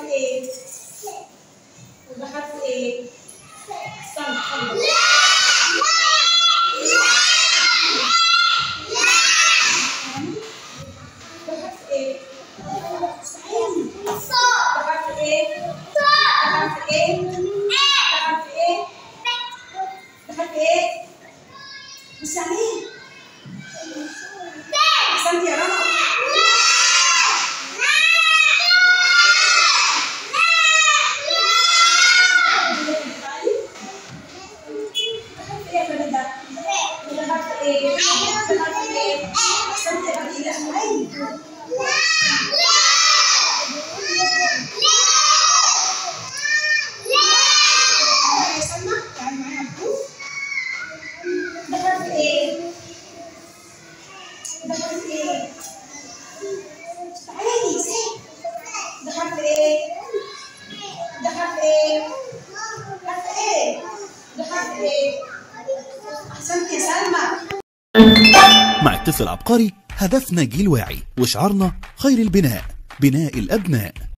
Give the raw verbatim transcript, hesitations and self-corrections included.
بحرف الايه؟ بحرف الايه؟ استنى خلص. بحرف ايه؟ صاد. بحرف ايه؟ صاد. بحرف ايه؟ بحرف ايه؟ بحرف ايه؟ مسامير. احسنتي يا رنا. مع الطفل العبقري هدفنا جيل واعي وشعارنا خير البناء بناء الأبناء.